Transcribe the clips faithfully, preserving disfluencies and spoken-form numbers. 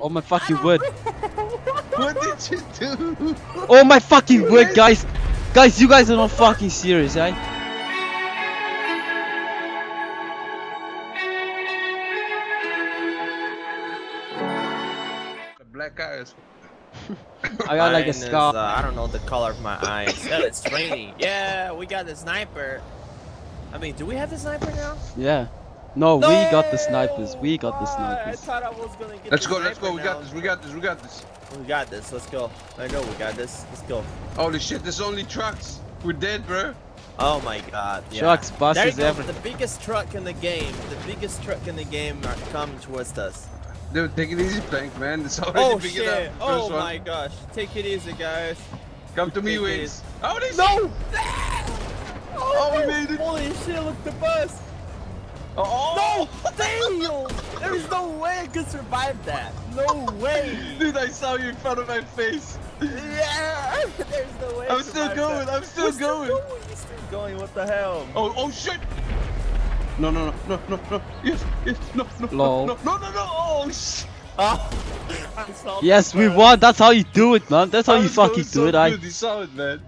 Oh my fucking word. What did you do? Oh my fucking word, guys. Guys, you guys are not fucking serious, eh? Black eyes. I got like a scar. Is, uh, I don't know the color of my eyes. Oh, it's raining. Yeah, we got the sniper. I mean, do we have the sniper now? Yeah. No, no! We got the snipers. We got the snipers. I thought I was gonna get let's go, let's go. We got this. We got this. We got this. We got this. Let's go. I know we got this. Let's go. Holy shit! There's only trucks. We're dead, bro. Oh my god. Yeah. Trucks, buses, everything. The biggest truck in the game. The biggest truck in the game are coming towards us. Dude, take it easy, Plank, man. It's already oh, big shit. Enough. Oh one. My gosh. Take it easy, guys. Come to me, Wings. Oh, this no! Oh, oh we made it! Holy shit! Look the bus. Oh. No! Damn! There is no way I could survive that! No way! Dude, I saw you in front of my face! Yeah! There's no way I'm I still going! That. I'm still We're going! You're still, still going, what the hell? Oh, oh shit! No, no, no, no, no, yes, yes, no, no, no, no, no, no, no, oh shit! Ah. Yes, we won! That's how you do it, man! That's how you fucking so do it, I. You saw it, man!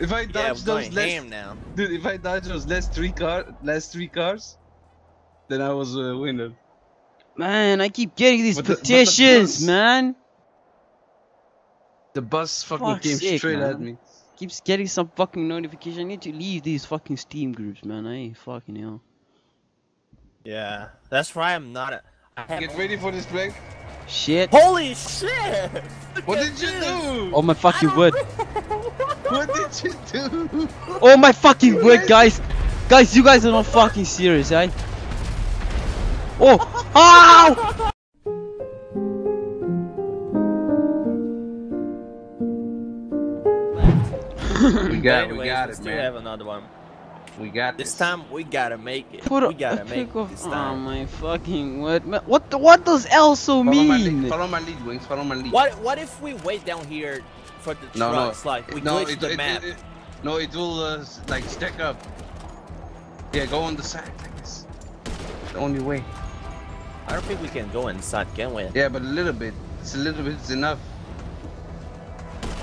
If I dodge yeah, those last... now. Dude, if I dodge those last three, car... last three cars... Then I was a winner. Man, I keep getting these but petitions, the, the bus, man. The bus fucking Fuck's came sake, straight man. At me. Keeps getting some fucking notification. I need to leave these fucking Steam groups, man. I ain't fucking hell. Yeah, that's why I'm not a. I Get ready for this break. Shit. Holy shit! What did you do? Oh my fucking word. What did you do? Oh my fucking word, guys. Guys, you guys are not fucking serious, eh? Oh! Ow! We got it, we got it, man. We still have another one. We got this. This time, we gotta make it. Put we gotta make it this time. Oh my fucking word, man. What, the, what does L so mean? Follow my lead, Wings. Follow my lead. What, what if we wait down here for the no, trucks? No. Like, we no, glitch it, the it, map. It, it, no, it will, uh, like, stack up. Yeah, go on the side like this. The only way. I don't think we can go inside, can we? Yeah, but a little bit. It's a little bit is enough.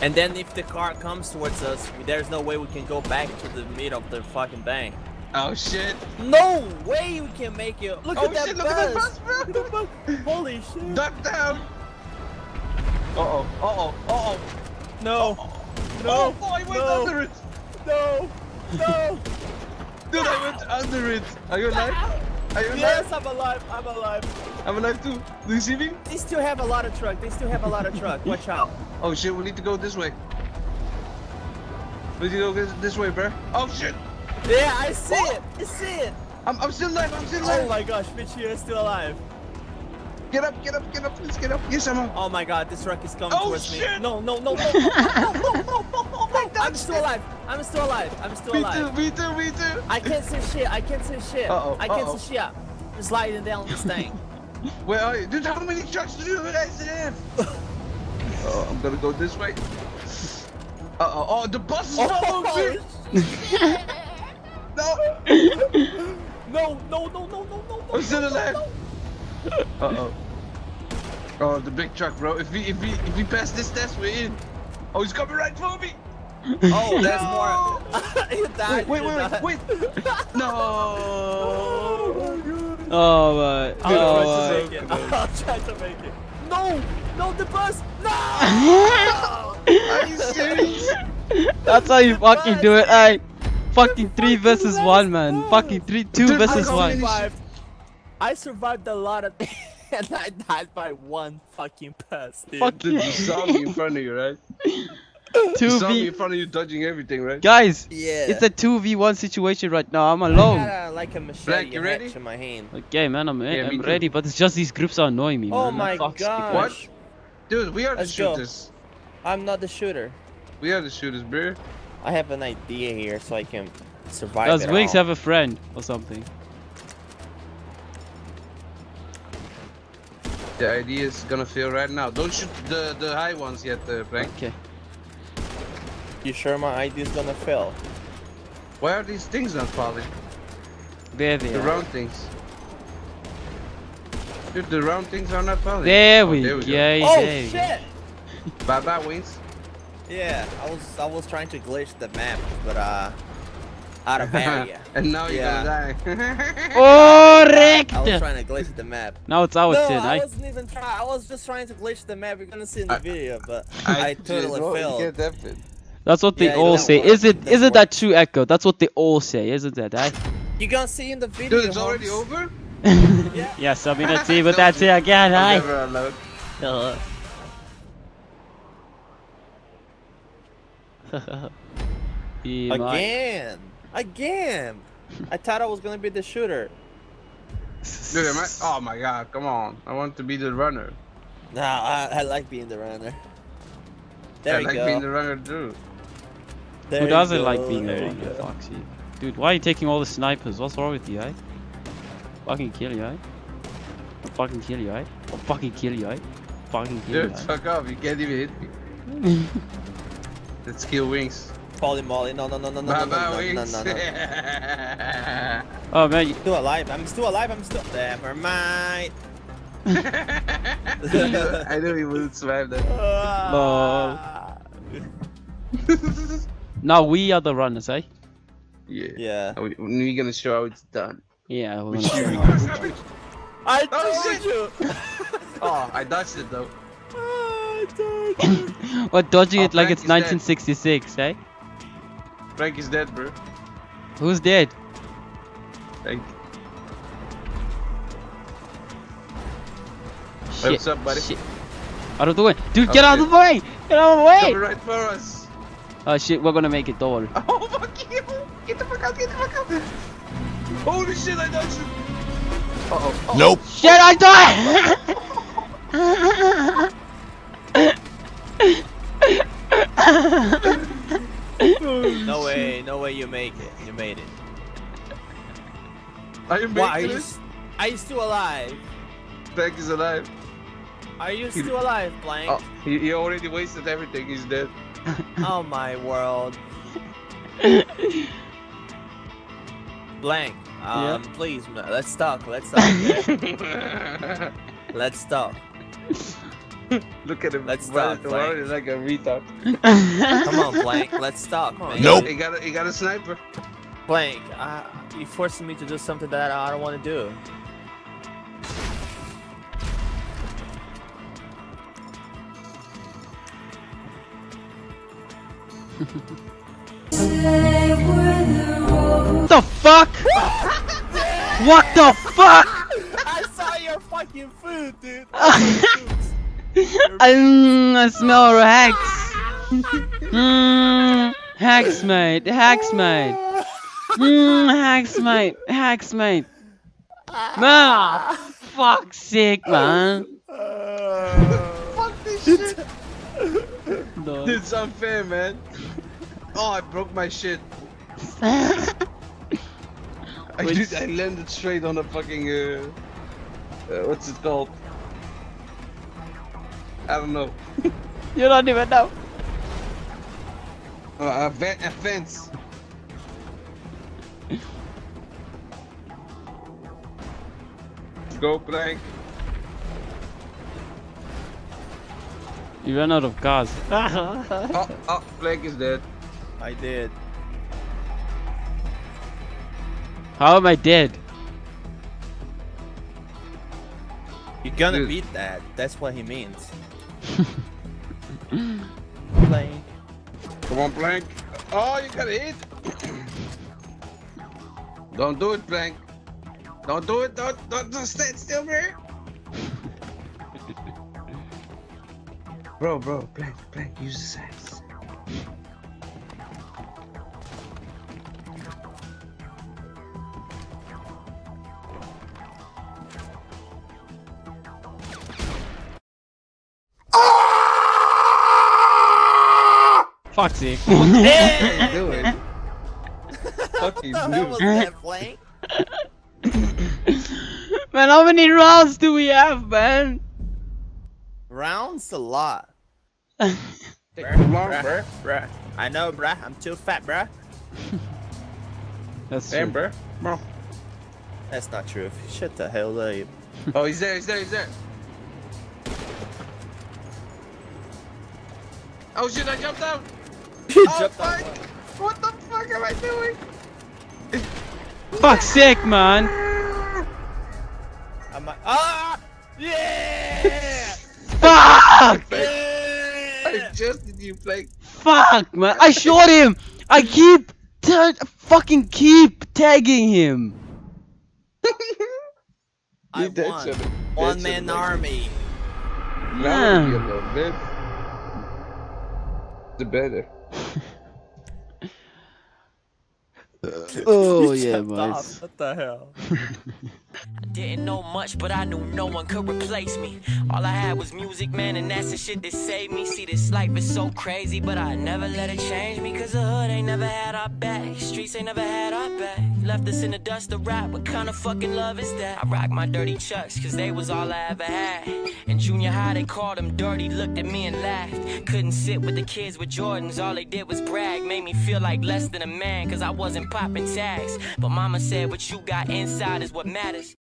And then if the car comes towards us, there's no way we can go back to the mid of the fucking bank. Oh shit! No way we can make it! Look oh, at that shit, bus! Look at that bus, bro! Look at the bus. Holy shit! Duck down! Uh oh! Uh oh! Uh oh! No! Uh-oh. No! Oh, I went no. under it! No! No! Dude, I went under it! Are you alive? Are you yes, alive? I'm alive. I'm alive. I'm alive too. Do you see me? They still have a lot of truck. They still have a lot of truck. Watch out. Oh shit, we need to go this way. We need to go this way, bro. Oh shit. Yeah, I see oh. it. I see it. I'm, I'm still alive. I'm still alive. Oh my gosh, bitch, you're still alive. Get up, get up, get up. Let's get up. Yes, I'm up. Oh my god, this truck is coming oh, towards shit. me. No, no, no, no, no, no, no, no, no, no, no. I'm still alive. I'm still alive. I'm still me alive. Me too. Me too. Me too. I can't see shit. I can't see shit. Uh-oh, I can't uh-oh. see shit. I'm sliding down this thing. Where are you, dude? How many trucks do you guys have? Oh, I'm gonna go this way. Uh oh. Oh, the bus is following me. No. No. No. No. No. No. No. I'm still alive. Uh oh. Oh, the big truck, bro. If we if we if we pass this test, we're in. Oh, he's coming right for me. Oh, there's more. Died, wait, wait, wait, wait, wait. No. Oh, my God. Oh, my. Dude, oh, I'll, try my. I'll try to make it. No. No, the bus. No. Are you serious? That's how you fucking do it. I fucking three versus one, man. Fucking three, two Dude, versus I one. Survived. I survived a lot of things. And I died by one fucking pass, dude. Fuck dude, you saw me in front of you, right? You saw me in front of you dodging everything, right? Guys, yeah. It's a two v one situation right now. I'm alone. I got a, like a machete match in my hand. Okay, man, I'm, yeah, I'm ready, too. But it's just these groups are annoying me, oh man. Oh my god. What? Dude, we are Let's the shooters. Go. I'm not the shooter. We are the shooters, bro. I have an idea here so I can survive Does it Wings all. have a friend or something? The idea is gonna fail right now. Don't shoot the, the high ones yet, uh, Plank. Okay. You sure my idea is gonna fail? Why are these things not falling? There they the are. The round things. Dude, the round things are not valid. There we, oh, there we go. Yeah, oh there shit! Bye bye wins. Yeah, I was I was trying to glitch the map, but uh, out of area. And now you're yeah. gonna die. Correct. I was trying to glitch the map. Now it's our no, turn. I, I wasn't even trying. I was just trying to glitch the map. You're gonna see in the I, video, but I, I totally failed. That's what they yeah, all say. Is it isn't work. that true, Echo? That's what they all say, isn't it? I... You gonna see in the video. Dude, it's already over. yeah. Yes, I mean let's see what that's it again. Hi. Uh -huh. Again, again. I thought I was gonna be the shooter. Dude, am I? Oh my God! Come on, I want to be the runner. Nah, I, I like being the runner. There I you like go. being the runner too. There Who doesn't like being the runner, Foxy? Dude, why are you taking all the snipers? What's wrong with you, eh? Fucking kill you, eh? I'll fucking kill you, eh? I'll fucking kill you, eh? Fucking kill you, eh? Dude, fuck off, you can't even hit me. Let's kill Wings. Polly Molly, no, no, no, no, no, no, no, Wings. no, no, no, no. Oh man, you're still alive, I'm still alive, I'm still. Never mind. I knew he wouldn't survive that. No. Now we are the runners, eh? Yeah. Yeah. We're we gonna show how it's done. Yeah, we're gonna you know. I told oh, you! Oh, I dodged it though. Oh, I dodged What, dodging oh, it like Frank it's nineteen sixty-six, dead. eh? Frank is dead, bro. Who's dead? Frank. Shit. What's up, buddy? Shit. Out of the way. Dude, oh, get out of the way! Get out of the way! Coming right for us. Oh shit, we're gonna make it, don't worry. Oh, fuck you! Get the fuck out, get the fuck out! Holy shit, I dodged you! Uh oh. Uh -oh. Nope! Shit, I died! No way, no way you make it. You made it. Are you making this? Are you still alive? Plank is alive. Are you still he, alive, Plank? Oh, he, he already wasted everything, he's dead. Oh my world. Blank, um, yeah. please, let's talk, let's talk. Yeah. Let's talk. Look at him. Let's talk, Blank. Like a retard. Come on, Blank, let's talk, man. Nope. He got a, he got a sniper. Blank, uh, you forced me to do something that I don't want to do. What the fuck? What the fuck? I saw your fucking food, dude. I smell hacks. mm, hacks, mate. Hacks, mate. Mm, hacks, mate. Hacks, mate. Ah, oh, fuck, sick, man. Fuck this shit. No. Dude, it's unfair, man. Oh, I broke my shit. I, did, I landed straight on a fucking uh, uh, what's it called? I don't know. You don't even know. Uh, a, a fence. Go, Plank. You ran out of cars. oh, oh, Plank is dead. I did. How am I dead? You're gonna Dude. beat that. That's what he means. Plank. Come on, Plank. Oh, you got hit. Don't do it, Plank. Don't do it. Don't. Don't. Don't stand still, bro. Bro, bro, Plank, Plank, use the size. Fuck sick. What are you doing? What the hell was that, Plank? Man, how many rounds do we have, man? Rounds? A lot. bruh, bruh, bruh, bruh. I know, bruh. I'm too fat, bruh. That's Damn, true. bruh. Bro. That's not true. Shut the hell up. Oh, he's there, he's there, he's there. Oh shit, I jumped out! Oh, jumped fuck! Out. What the fuck am I doing? Fuck's sake, man! I'm like, ah! Yeah! Fuck! Yeah! I just did you play. Fuck, man! I shot him! I keep fucking keep tagging him! I won. One, one man amazing. Army. Man. Now we'll be a little bit. The better. Oh yeah, boys. What the hell? I didn't know much, but I knew no one could replace me. All I had was music, man, and that's the shit that saved me. See, this life is so crazy, but I never let it change me. Cause the hood ain't never had our back. Streets ain't never had our back. Left us in the dust to rap. What kind of fucking love is that? I rock my dirty chucks, cause they was all I ever had. In junior high, they called them dirty, looked at me and laughed. Couldn't sit with the kids with Jordans, all they did was brag. Made me feel like less than a man, cause I wasn't popping tags. But mama said what you got inside is what matters.